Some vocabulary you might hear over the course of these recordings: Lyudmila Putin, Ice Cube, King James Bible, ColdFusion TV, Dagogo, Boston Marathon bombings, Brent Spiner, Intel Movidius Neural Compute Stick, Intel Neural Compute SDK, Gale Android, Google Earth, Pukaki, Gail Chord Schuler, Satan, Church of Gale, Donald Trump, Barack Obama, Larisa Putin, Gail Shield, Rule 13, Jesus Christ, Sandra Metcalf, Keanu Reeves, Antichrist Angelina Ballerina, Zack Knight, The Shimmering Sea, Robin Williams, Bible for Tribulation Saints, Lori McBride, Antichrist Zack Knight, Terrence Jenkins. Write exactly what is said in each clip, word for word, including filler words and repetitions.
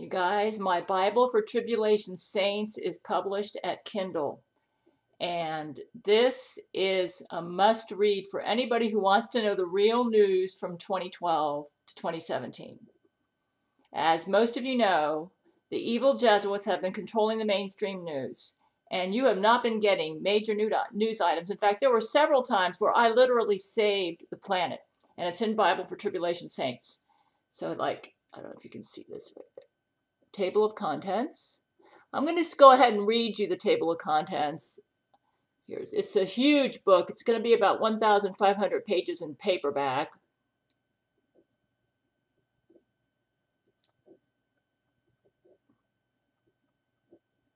You guys, my Bible for Tribulation Saints is published at Kindle. And this is a must-read for anybody who wants to know the real news from twenty twelve to twenty seventeen. As most of you know, the evil Jesuits have been controlling the mainstream news, and you have not been getting major news items. In fact, there were several times where I literally saved the planet, and it's in Bible for Tribulation Saints. So, like, I don't know if you can see this right there. Table of contents. I'm going to just go ahead and read you the table of contents. Here's, it's a huge book. It's going to be about one thousand five hundred pages in paperback.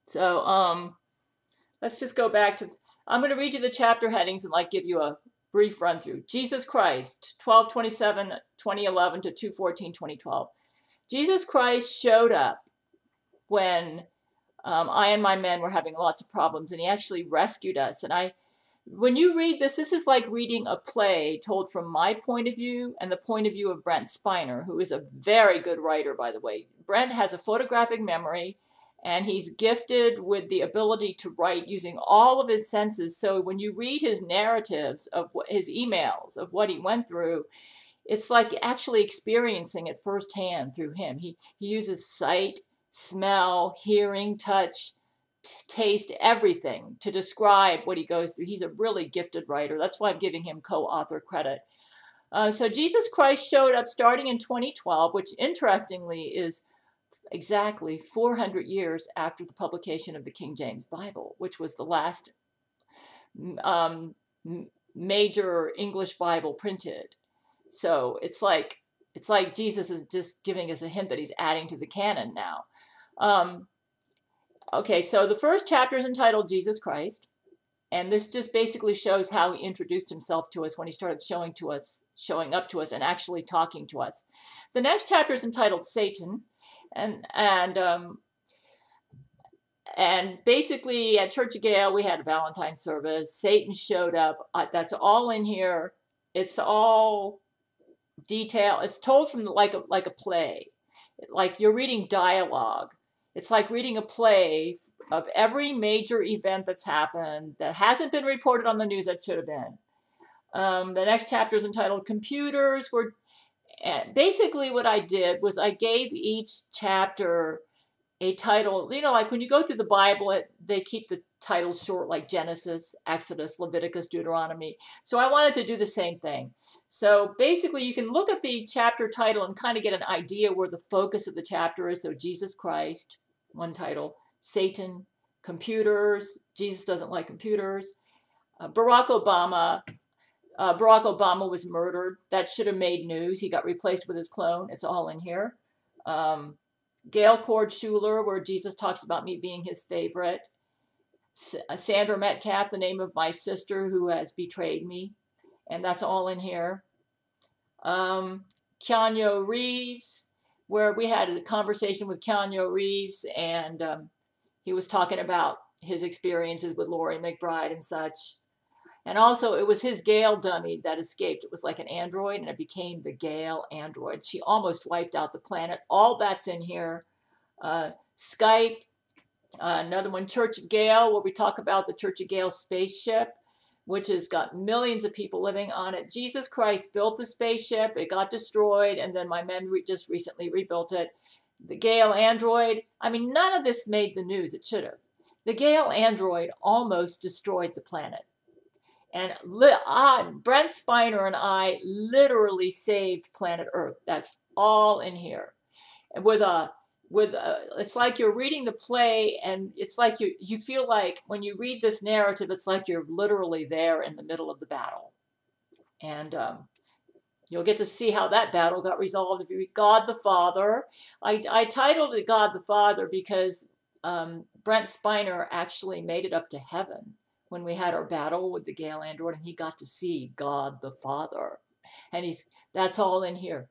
So um, let's just go back to, I'm going to read you the chapter headings and like give you a brief run through. Jesus Christ, twelve twenty-seven twenty eleven to two fourteen twenty twelve. Jesus Christ showed up when um, I and my men were having lots of problems, and he actually rescued us. And I, when you read this, this is like reading a play told from my point of view and the point of view of Brent Spiner, who is a very good writer, by the way. Brent has a photographic memory, and he's gifted with the ability to write using all of his senses. So when you read his narratives of what, his emails of what he went through, it's like actually experiencing it firsthand through him. He, he uses sight, smell, hearing, touch, taste, everything to describe what he goes through. He's a really gifted writer. That's why I'm giving him co-author credit. Uh, so Jesus Christ showed up starting in twenty twelve, which interestingly is exactly four hundred years after the publication of the King James Bible, which was the last um, major English Bible printed. So it's like, it's like Jesus is just giving us a hint that he's adding to the canon now. Um, okay, so the first chapter is entitled Jesus Christ, and this just basically shows how he introduced himself to us when he started showing to us, showing up to us, and actually talking to us. The next chapter is entitled Satan. And and um, and basically at Church of Gale we had a Valentine's service. Satan showed up. Uh, that's all in here. It's all detail. It's told from like a like a play, like you're reading dialogue. It's like reading a play of every major event that's happened that hasn't been reported on the news that should have been. Um, the next chapter is entitled "Computers Were." And basically what I did was I gave each chapter a title. You know, like when you go through the Bible, it, they keep the titles short, like Genesis, Exodus, Leviticus, Deuteronomy. So I wanted to do the same thing. So basically you can look at the chapter title and kind of get an idea where the focus of the chapter is. So Jesus Christ, one title, Satan, computers, Jesus doesn't like computers, uh, Barack Obama, Uh, Barack Obama was murdered. That should have made news. He got replaced with his clone. It's all in here. Um, Gail Chord Schuler, where Jesus talks about me being his favorite. S Sandra Metcalf, the name of my sister who has betrayed me. And that's all in here. Um, Keanu Reeves, where we had a conversation with Keanu Reeves, and um, he was talking about his experiences with Lori McBride and such. And also, it was his Gale dummy that escaped. It was like an android, and it became the Gale Android. She almost wiped out the planet. All that's in here. Uh, Skype, uh, another one, Church of Gale, where we talk about the Church of Gale spaceship, which has got millions of people living on it. Jesus Christ built the spaceship. It got destroyed, and then my men re just recently rebuilt it. The Gale Android. I mean, none of this made the news. It should have. The Gale Android almost destroyed the planet. And uh, Brent Spiner and I literally saved planet Earth. That's all in here. And with a, with a, it's like you're reading the play, and it's like you, you feel like when you read this narrative, it's like you're literally there in the middle of the battle. And um, you'll get to see how that battle got resolved if you read God the Father. I, I titled it God the Father because um, Brent Spiner actually made it up to heaven when we had our battle with the Gale Android, and he got to see God the Father. And he's, that's all in here.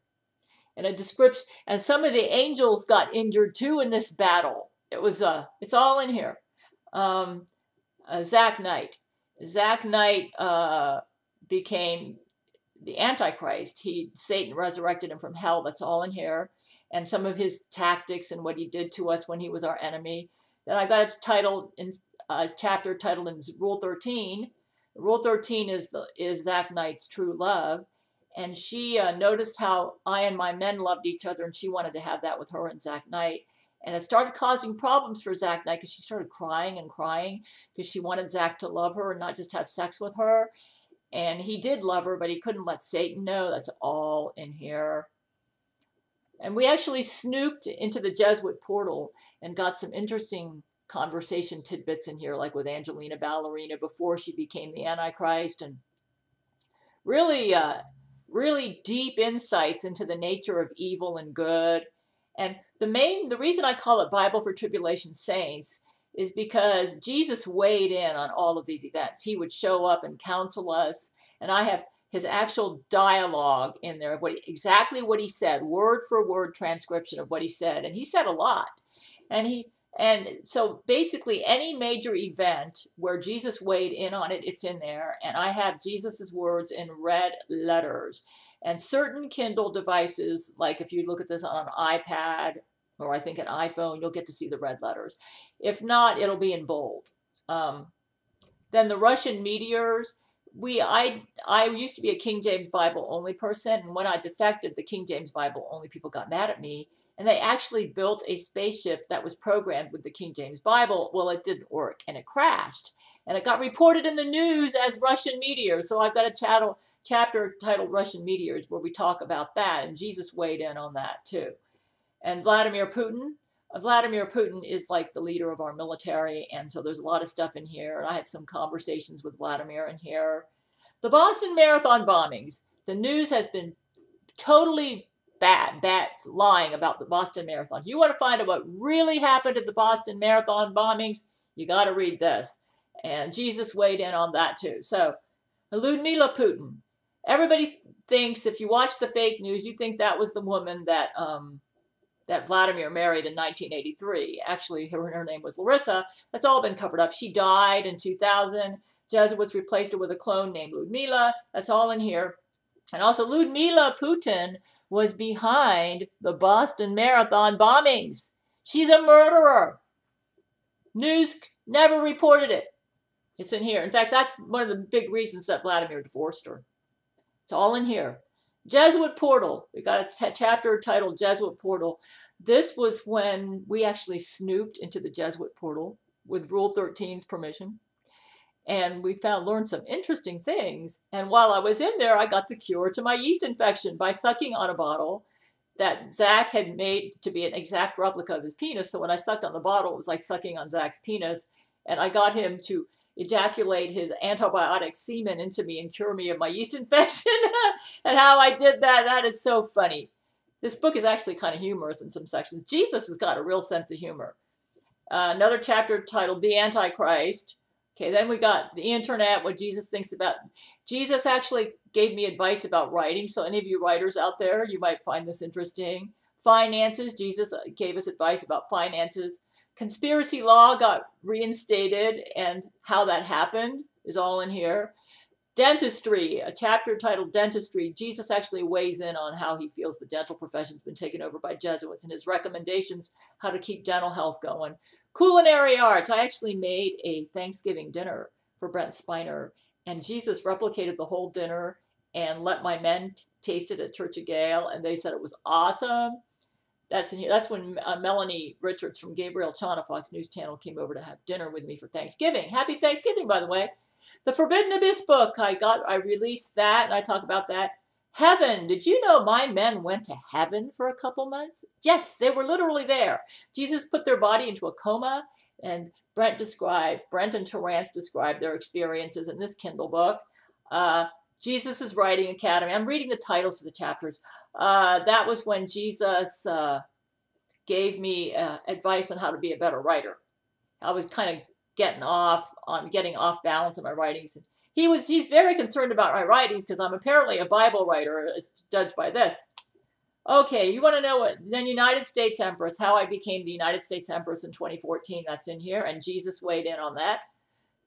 And a description, and some of the angels got injured too in this battle. It was, uh, it's all in here. Um, uh, Zack Knight. Zack Knight uh, became the Antichrist. He, Satan resurrected him from hell. That's all in here. and some of his tactics and what he did to us when he was our enemy. Then I got a title in a chapter titled in Rule thirteen. Rule thirteen is the, is Zack Knight's true love, and she uh, noticed how I and my men loved each other, and she wanted to have that with her and Zack Knight. And it started causing problems for Zack Knight because she started crying and crying because she wanted Zack to love her and not just have sex with her. And he did love her, but he couldn't let Satan know. That's all in here. And we actually snooped into the Jesuit portal and got some interesting conversation tidbits in here, like with Angelina Ballerina before she became the Antichrist, and really, uh, really deep insights into the nature of evil and good. And the main, the reason I call it Bible for Tribulation Saints is because Jesus weighed in on all of these events. He would show up and counsel us. And I have his actual dialogue in there, what, exactly what he said, word for word transcription of what he said. And he said a lot. And he, and so basically any major event where Jesus weighed in on it, it's in there. And I have Jesus's words in red letters. And certain Kindle devices, like if you look at this on an iPad or I think an iPhone, you'll get to see the red letters. If not, it'll be in bold. Um, then the Russian meteors. We, I, I used to be a King James Bible only person, and when I defected, the King James Bible only people got mad at me, and they actually built a spaceship that was programmed with the King James Bible. Well, it didn't work, and it crashed, and it got reported in the news as Russian meteors. So I've got a channel. chapter titled Russian Meteors, where we talk about that, and Jesus weighed in on that too. And Vladimir Putin. Vladimir Putin is like the leader of our military, and so there's a lot of stuff in here, and I have some conversations with Vladimir in here. The Boston Marathon bombings. The news has been totally bad, bad lying about the Boston Marathon. You want to find out what really happened at the Boston Marathon bombings, you got to read this. And Jesus weighed in on that too. So, Lyudmila Putin. Everybody thinks, if you watch the fake news, you think that was the woman that um, that Vladimir married in nineteen eighty-three. Actually, her, her name was Larisa. That's all been covered up. She died in two thousand. Jesuits replaced her with a clone named Lyudmila. That's all in here. And also, Lyudmila Putin was behind the Boston Marathon bombings. She's a murderer. News never reported it. It's in here. In fact, that's one of the big reasons that Vladimir divorced her. It's all in here. Jesuit portal. We got a chapter titled Jesuit Portal. This was when we actually snooped into the Jesuit portal with Rule thirteen's permission. And we found, learned some interesting things. And while I was in there, I got the cure to my yeast infection by sucking on a bottle that Zack had made to be an exact replica of his penis. So when I sucked on the bottle, it was like sucking on Zack's penis. And I got him to ejaculate his antibiotic semen into me and cure me of my yeast infection. And how I did that, that is so funny. This book is actually kind of humorous in some sections. Jesus has got a real sense of humor. Uh, another chapter titled The Antichrist. Okay, then we got the internet, what Jesus thinks about. Jesus actually gave me advice about writing, so any of you writers out there, you might find this interesting. Finances, Jesus gave us advice about finances. Conspiracy law got reinstated, and how that happened is all in here. Dentistry, a chapter titled Dentistry. Jesus actually weighs in on how he feels the dental profession has been taken over by Jesuits and his recommendations, how to keep dental health going. Culinary arts. I actually made a Thanksgiving dinner for Brent Spiner, and Jesus replicated the whole dinner and let my men taste it at Church of Gale, and they said it was awesome. That's in here. That's when uh, Melanie Richards from Gabrielle Chana FOX News Channel came over to have dinner with me for Thanksgiving. Happy Thanksgiving, by the way. The Forbidden Abyss book. I got, I released that, and I talk about that. Heaven. Did you know my men went to heaven for a couple months? Yes, they were literally there. Jesus put their body into a coma, and Brent described, Brent and Terrance described their experiences in this Kindle book. Uh, Jesus' Writing Academy. I'm reading the titles to the chapters. Uh, that was when Jesus uh, gave me uh, advice on how to be a better writer. I was kind of getting off on getting off balance in my writings. And he was he's very concerned about my writings because I'm apparently a Bible writer, as judged by this. Okay, you want to know what? Then United States Empress, how I became the United States Empress in twenty fourteen. That's in here, and Jesus weighed in on that.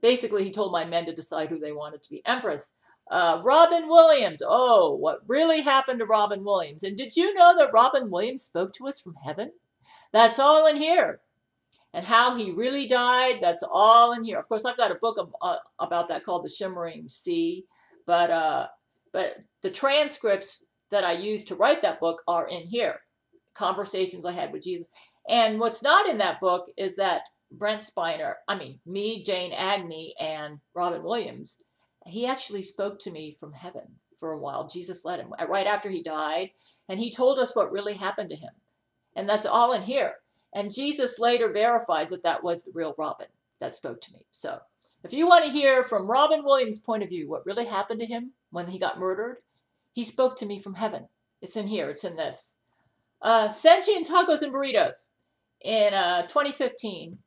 Basically, he told my men to decide who they wanted to be Empress. Uh, Robin Williams. Oh, what really happened to Robin Williams? And did you know that Robin Williams spoke to us from heaven? That's all in here. And how he really died, that's all in here. Of course, I've got a book of, uh, about that called The Shimmering Sea. But, uh, but the transcripts that I used to write that book are in here. Conversations I had with Jesus. And what's not in that book is that Brent Spiner, I mean, me, Jane Agnew, and Robin Williams, he actually spoke to me from heaven for a while. Jesus led him right after he died. And he told us what really happened to him. And that's all in here. And Jesus later verified that that was the real Robin that spoke to me. So if you want to hear from Robin Williams' point of view, what really happened to him when he got murdered, he spoke to me from heaven. It's in here. It's in this. Uh, Sentient Tacos and Burritos. In uh, twenty fifteen,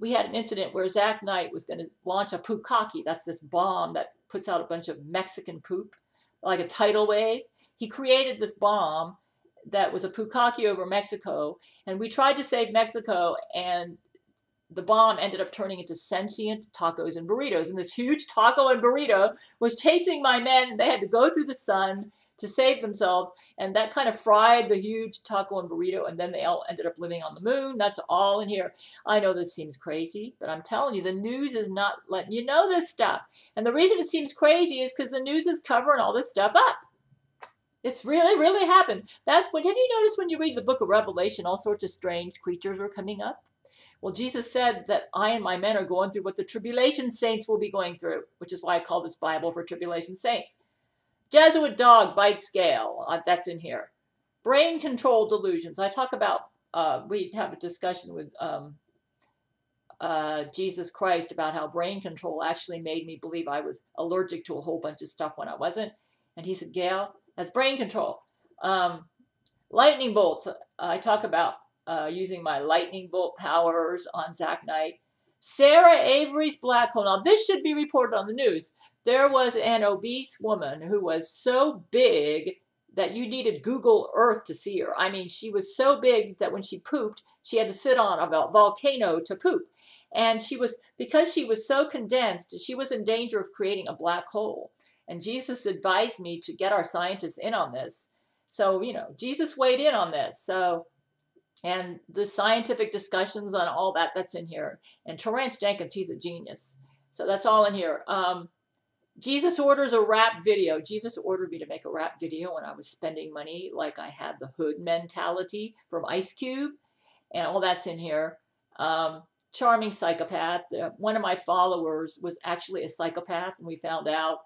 we had an incident where Zack Knight was going to launch a pukaki. That's this bomb that puts out a bunch of Mexican poop, like a tidal wave. He created this bomb that was a pukaki over Mexico, and we tried to save Mexico, and the bomb ended up turning into sentient tacos and burritos. And this huge taco and burrito was chasing my men. They had to go through the sun to save themselves, and that kind of fried the huge taco and burrito, and then they all ended up living on the moon. That's all in here. I know this seems crazy, but I'm telling you, the news is not letting you know this stuff. And the reason it seems crazy is because the news is covering all this stuff up. It's really, really happened. That's what, have you noticed when you read the book of Revelation, all sorts of strange creatures are coming up? Well, Jesus said that I and my men are going through what the tribulation saints will be going through, which is why I call this Bible for Tribulation Saints. Jesuit dog bites Gail. Uh, that's in here. Brain control delusions. I talk about, uh, we have a discussion with um, uh, Jesus Christ about how brain control actually made me believe I was allergic to a whole bunch of stuff when I wasn't. And he said, Gail, that's brain control. Um, lightning bolts. I talk about uh, using my lightning bolt powers on Zack Knight. Sarah Avery's black hole. Now, this should be reported on the news. There was an obese woman who was so big that you needed Google Earth to see her. I mean, she was so big that when she pooped, she had to sit on a volcano to poop. And she was, because she was so condensed, she was in danger of creating a black hole. And Jesus advised me to get our scientists in on this. So, you know, Jesus weighed in on this. So, and the scientific discussions on all that, that's in here. And Terrence Jenkins, he's a genius. So that's all in here. Um, Jesus orders a rap video. Jesus ordered me to make a rap video when I was spending money, like I had the hood mentality from Ice Cube. And all that's in here. Um, charming psychopath. Uh, one of my followers was actually a psychopath, and we found out.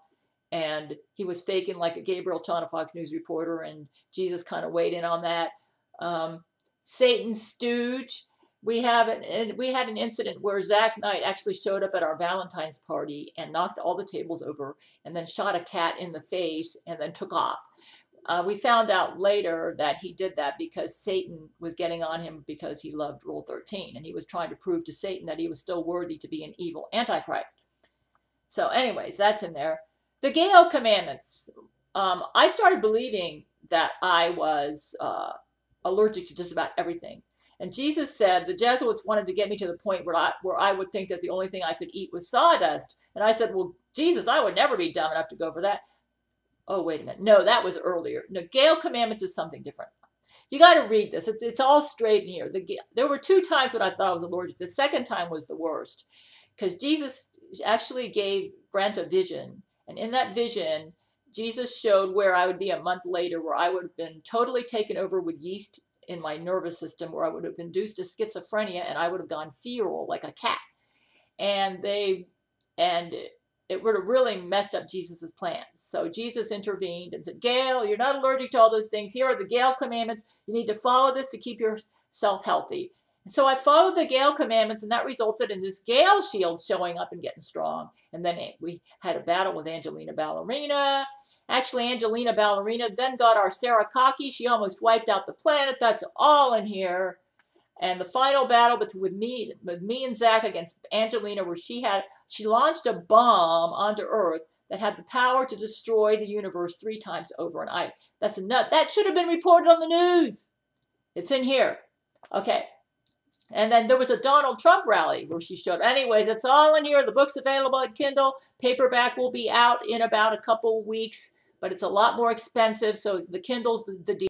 And he was faking like a Gabrielle Chana FOX News reporter, and Jesus kind of weighed in on that. Um, Satan's stooge. We have an, and we had an incident where Zack Knight actually showed up at our Valentine's party and knocked all the tables over, and then shot a cat in the face, and then took off. Uh, we found out later that he did that because Satan was getting on him because he loved Rule thirteen, and he was trying to prove to Satan that he was still worthy to be an evil antichrist. So anyways, that's in there. The Gail Commandments. Um, I started believing that I was uh, allergic to just about everything. And Jesus said the Jesuits wanted to get me to the point where I, where I would think that the only thing I could eat was sawdust. And I said, well, Jesus, I would never be dumb enough to go for that. Oh, wait a minute. No, that was earlier. No, Gail Commandments is something different. You got to read this. It's, it's all straight in here. The, there were two times when I thought I was allergic. The second time was the worst, because Jesus actually gave Brent a vision. And in that vision, Jesus showed where I would be a month later, where I would have been totally taken over with yeast in my nervous system, where I would have induced a schizophrenia, and I would have gone feral like a cat. And they, and it would have really messed up Jesus's plans. So Jesus intervened and said, Gail, you're not allergic to all those things. Here are the Gail Commandments. You need to follow this to keep yourself healthy. And so I followed the Gail Commandments, and that resulted in this Gail Shield showing up and getting strong. And then we had a battle with Angelina Ballerina. Actually, Angelina Ballerina then got our Sarah Cocky. She almost wiped out the planet. That's all in here. And the final battle with me, with me and Zack against Angelina, where she had she launched a bomb onto Earth that had the power to destroy the universe three times over. And I, that's a nut. That should have been reported on the news. It's in here. Okay. And then there was a Donald Trump rally where she showed. Anyways, it's all in here. The book's available at Kindle. Paperback will be out in about a couple weeks, but it's a lot more expensive. So the Kindle's the deal.